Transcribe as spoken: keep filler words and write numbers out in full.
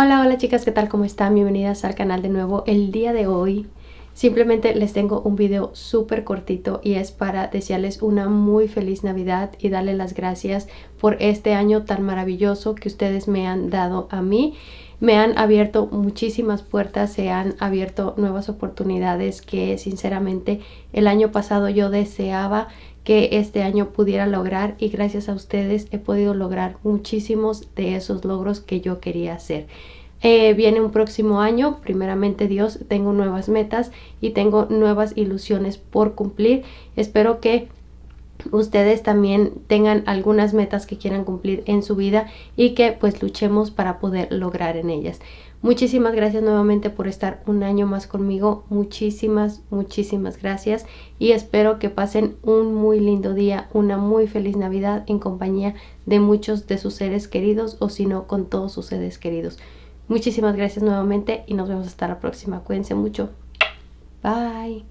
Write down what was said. Hola, hola chicas, ¿qué tal? ¿Cómo están? Bienvenidas al canal de nuevo. El día de hoy simplemente les tengo un video súper cortito y es para desearles una muy feliz Navidad y darle las gracias por este año tan maravilloso que ustedes me han dado a mí. Me han abierto muchísimas puertas, se han abierto nuevas oportunidades que sinceramente el año pasado yo deseaba que este año pudiera lograr, y gracias a ustedes he podido lograr muchísimos de esos logros que yo quería hacer. Eh, viene un próximo año, primeramente Dios, tengo nuevas metas y tengo nuevas ilusiones por cumplir. Espero que ustedes también tengan algunas metas que quieran cumplir en su vida y que pues luchemos para poder lograr en ellas. Muchísimas gracias nuevamente por estar un año más conmigo. Muchísimas, muchísimas gracias. Y espero que pasen un muy lindo día, una muy feliz Navidad en compañía de muchos de sus seres queridos, o si no, con todos sus seres queridos. Muchísimas gracias nuevamente y nos vemos hasta la próxima. Cuídense mucho. Bye.